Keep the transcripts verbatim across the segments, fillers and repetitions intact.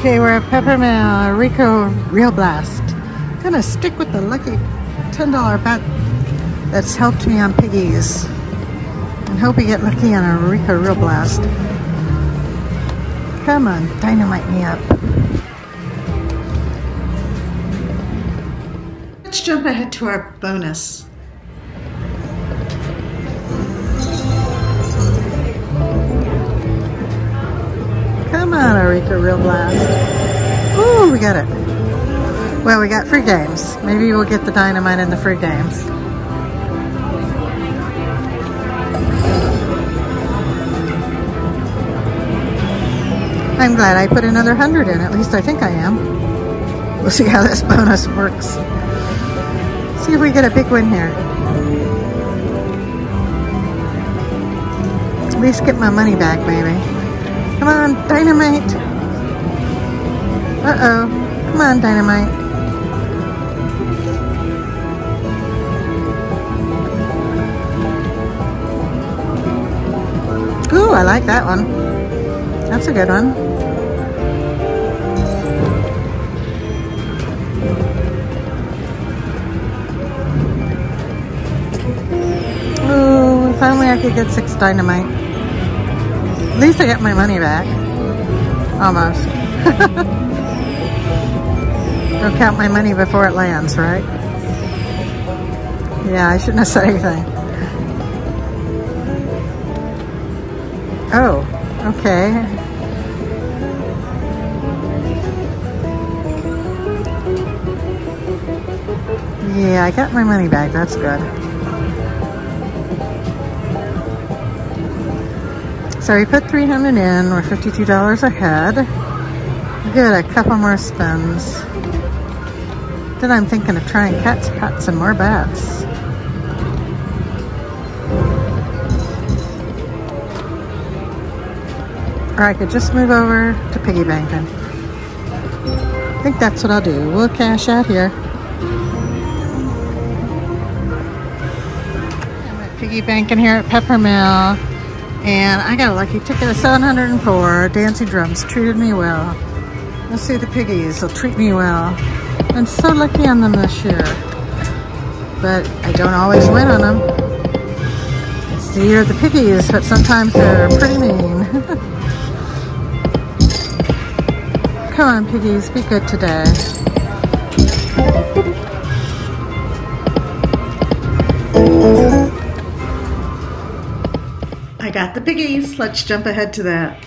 Okay, we're at Peppermill, Eureka Reel Blast. I'm gonna stick with the lucky ten dollar bet that's helped me on piggies. And hope we get lucky on a Eureka Reel Blast. Come on, dynamite me up. Let's jump ahead to our bonus. Come on, Eureka Reel Blast. Ooh, we got it. Well, we got free games. Maybe we'll get the dynamite in the free games. I'm glad I put another hundred in. At least I think I am. We'll see how this bonus works. See if we get a big win here. At least get my money back, baby. Come on, dynamite. Uh-oh. Come on, dynamite. Ooh, I like that one. That's a good one. Ooh, if only I could get six dynamite. At least I get my money back. Almost. Don't count my money before it lands, right? Yeah, I shouldn't have said anything. Oh, okay. Yeah, I got my money back. That's good. So we put three hundred dollars in, we're fifty-two dollars ahead. Good, a couple more spins. Then I'm thinking of trying Cats Pat some more bets. Or I could just move over to Piggy Bankin. I think that's what I'll do. We'll cash out here. I'm at Piggy Bankin here at Peppermill. And I got a lucky ticket of seven hundred and four. Dancing Drums treated me well. Let's see, the piggies will treat me well. I'm so lucky on them this year. But I don't always win on them. It's the year of the piggies, but sometimes they're pretty mean. Come on, piggies, be good today. I got the piggies. Let's jump ahead to that.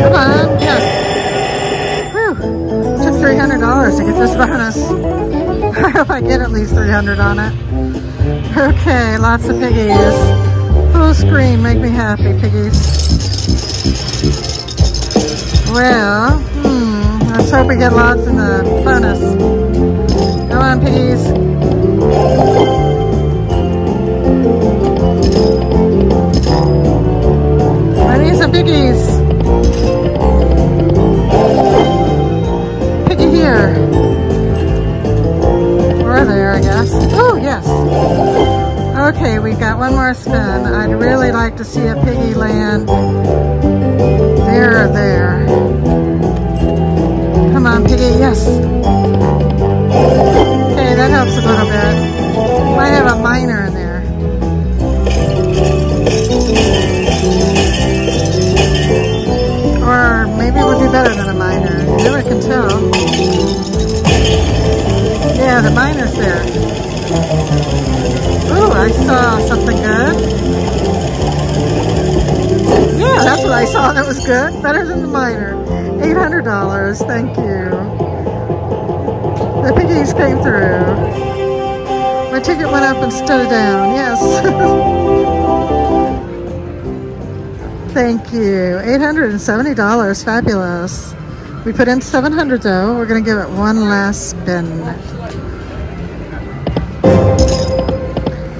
Come on, yes. Whew. Took three hundred dollars to get this bonus. I hope I get at least three hundred dollars on it. Okay, lots of piggies. Full screen, make me happy, piggies. Well, hmm, let's hope we get lots in the bonus. Come on, piggies. I need some piggies. Piggy here. Or there, I guess. Oh, yes. Okay, we got one more spin. I'd really like to see a piggy land. There, there. Come on, piggy. Yes. Okay, that helps a little bit. Might have a minor in there. Or maybe we'll do better than a minor. You never can tell. Yeah, the minor's there. Ooh, I saw something good. Yeah, that's what I saw that was good. Better than the minor. eight hundred dollars, thank you. The piggies came through. My ticket went up instead of down, yes. Thank you. eight hundred and seventy dollars, fabulous. We put in seven hundred though. We're gonna give it one last spin.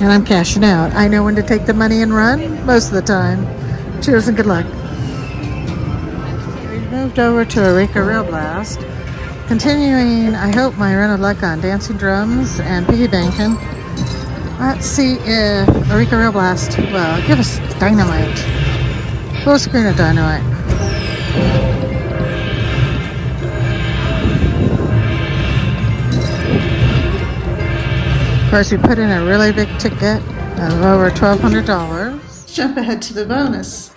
And I'm cashing out. I know when to take the money and run most of the time. Cheers and good luck. We moved over to Eureka Reel Blast. Continuing, I hope, my run of luck on Dancing Drums and Piggy Bankin. Let's see if Eureka Reel Blast will give us dynamite. Full screen of dynamite. Of course, we put in a really big ticket of over twelve hundred dollars. Jump ahead to the bonus.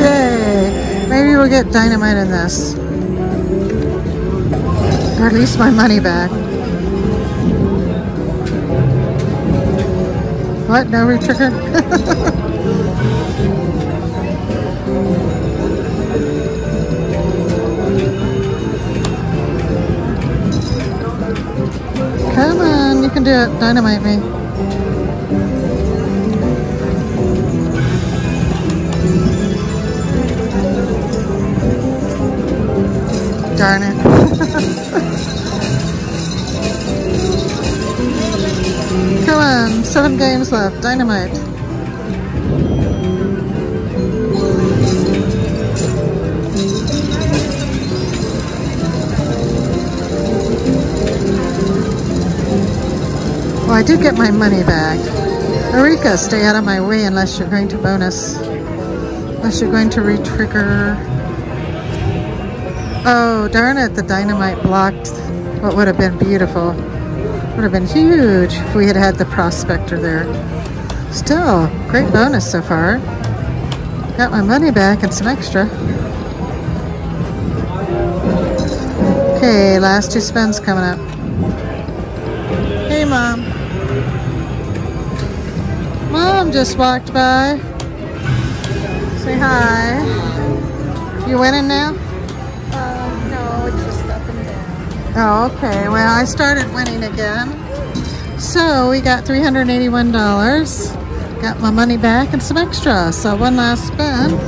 Yay! Maybe we'll get dynamite in this. Or at least my money back. What? No re-trigger? Come on, you can do it. Dynamite me. Darn it. Come on. Seven games left. Dynamite. Well, I did get my money back. Eureka, stay out of my way unless you're going to bonus. Unless you're going to re-trigger. Oh, darn it. The dynamite blocked what would have been beautiful. Would have been huge if we had had the prospector there. Still, great bonus so far. Got my money back and some extra. Okay, last two spins coming up. Hey, Mom. Mom just walked by. Say hi. You winning now? Uh, no, it's just up and down. Oh, okay. Well, I started winning again. So we got three hundred eighty-one dollars. Got my money back and some extra. So one last spin.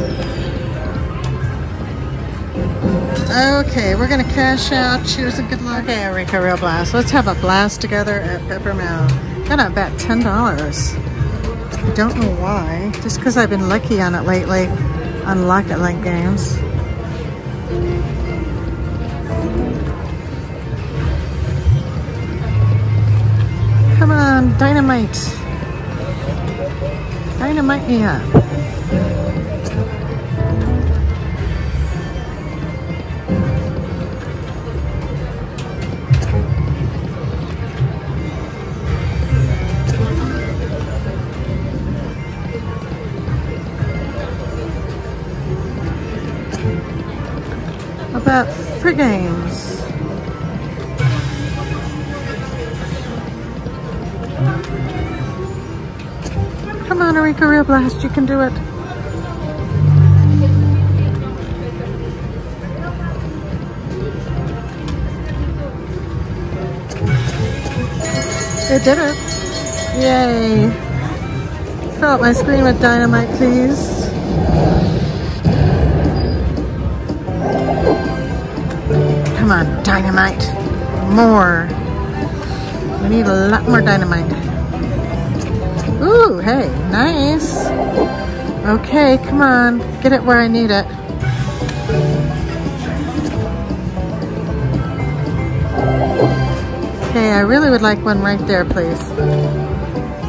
Okay, we're going to cash out. Cheers and good luck. Okay, Eureka Reel Blast. Let's have a blast together at Peppermill. Got to bet ten dollars. I don't know why. Just because I've been lucky on it lately on Lock it Link games. Come on, dynamite. Dynamite me up. About three games. Come on, Eureka Reel Blast, you can do it. It did it. Yay. Fill up my screen with dynamite, please. Come on, dynamite. More. We need a lot more dynamite. Ooh, hey, nice. Okay, come on, get it where I need it. Okay, I really would like one right there, please.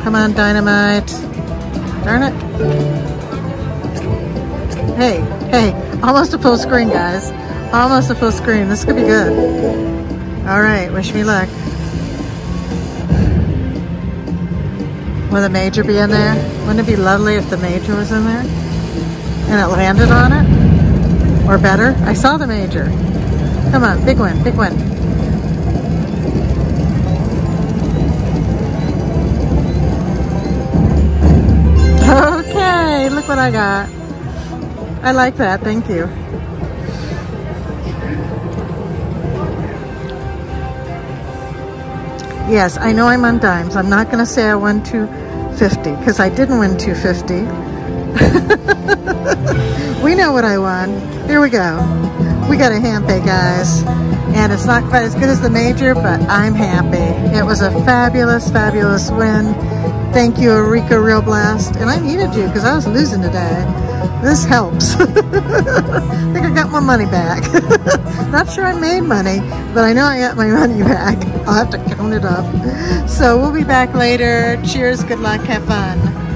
Come on, dynamite. Darn it. Hey, hey, almost a full screen, guys. Almost a full screen. This could be good. All right, wish me luck. Will the major be in there? Wouldn't it be lovely if the major was in there? And it landed on it? Or better? I saw the major. Come on, big win, big win. Okay, look what I got. I like that, thank you. Yes, I know I'm on dimes. I'm not going to say I won two fifty because I didn't win two fifty. We know what I won. Here we go. We got a hampay, guys. And it's not quite as good as the major, but I'm happy. It was a fabulous, fabulous win. Thank you, Eureka Reel Blast. And I needed you because I was losing today. This helps. I think I got my money back. Not sure I made money, but I know I got my money back. I'll have to count it up. So we'll be back later. Cheers, good luck, have fun.